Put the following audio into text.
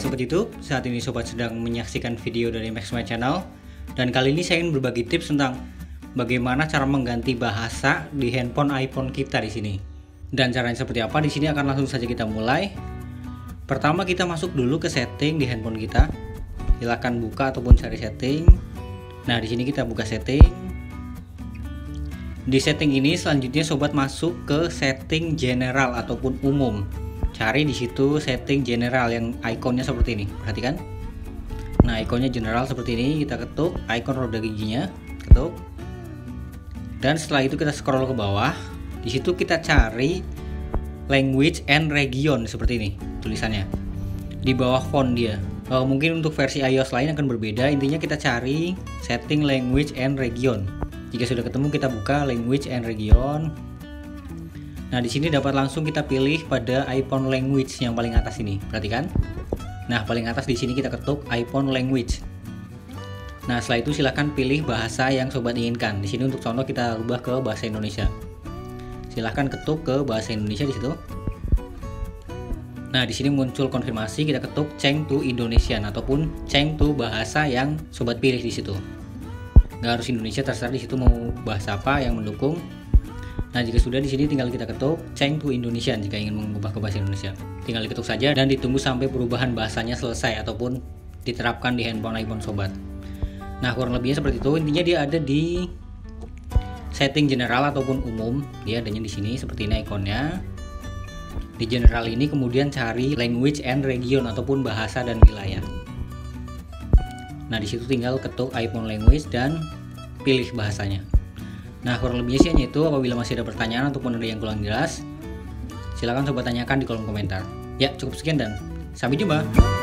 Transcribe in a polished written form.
Sobat YouTube, saat ini Sobat sedang menyaksikan video dari MexMew Channel. Dan kali ini saya ingin berbagi tips tentang bagaimana cara mengganti bahasa di handphone iPhone kita di sini. Dan caranya seperti apa, di sini akan langsung saja kita mulai. Pertama kita masuk dulu ke setting di handphone kita. Silahkan buka ataupun cari setting. Nah di sini kita buka setting. Di setting ini selanjutnya Sobat masuk ke setting general ataupun umum. Cari di situ setting general yang ikonnya seperti ini, perhatikan. Nah, ikonnya general seperti ini, kita ketuk ikon roda giginya, ketuk. Dan setelah itu kita scroll ke bawah. Di situ kita cari language and region seperti ini tulisannya. Di bawah font dia. Mungkin untuk versi iOS lain akan berbeda. Intinya kita cari setting language and region. Jika sudah ketemu kita buka language and region. Nah, di sini dapat langsung kita pilih pada iPhone language yang paling atas ini. Perhatikan. Nah, paling atas di sini kita ketuk iPhone language. Nah, setelah itu silahkan pilih bahasa yang Sobat inginkan. Di sini untuk contoh kita rubah ke bahasa Indonesia. Silahkan ketuk ke bahasa Indonesia di situ. Nah, di sini muncul konfirmasi, kita ketuk change to Indonesian ataupun change to bahasa yang Sobat pilih di situ. Nggak harus Indonesia, terserah di situ mau bahasa apa yang mendukung. Nah, jika sudah di sini tinggal kita ketuk change to Indonesian jika ingin mengubah ke bahasa Indonesia. Tinggal diketuk saja dan ditunggu sampai perubahan bahasanya selesai ataupun diterapkan di handphone iPhone Sobat. Nah, kurang lebihnya seperti itu. Intinya dia ada di setting general ataupun umum. Dia adanya di sini seperti ini ikonnya. Di general ini kemudian cari language and region ataupun bahasa dan wilayah. Nah, di situ tinggal ketuk iPhone language dan pilih bahasanya. Nah, kurang lebihnya sih hanya itu. Apabila masih ada pertanyaan ataupun ada yang kurang jelas, silakan Sobat tanyakan di kolom komentar. Ya, cukup sekian dan sampai jumpa.